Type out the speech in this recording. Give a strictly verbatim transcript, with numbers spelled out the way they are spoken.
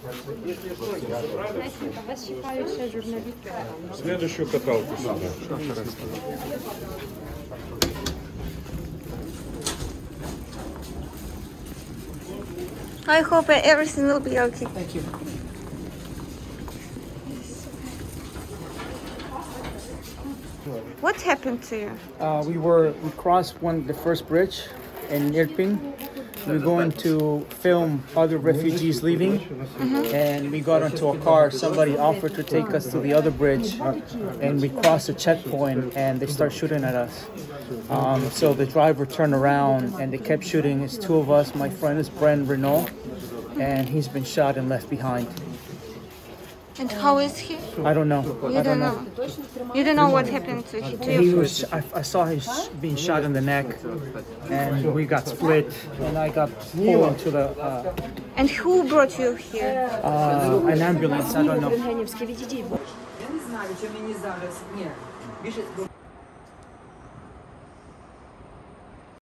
Здравствуйте, вас считающая журналистка. Следующую каталку сюда. I hope everything will be okay. Thank you. What happened to you? Uh, we were we crossed one the first bridge in Irpin. We were going to film other refugees leaving, mm-hmm. and we got into a car. Somebody offered to take us to the other bridge, and we crossed a checkpoint, and they start shooting at us. Um, so the driver turned around, and they kept shooting. It's two of us. My friend is Brent Renault, and he's been shot and left behind. And how is he? I don't know. You I don't know. know. You don't know what happened to him. He was, I, I saw him being shot in the neck, and we got split, and I got pulled into the... Uh, and who brought you here? Uh, an ambulance, I don't know.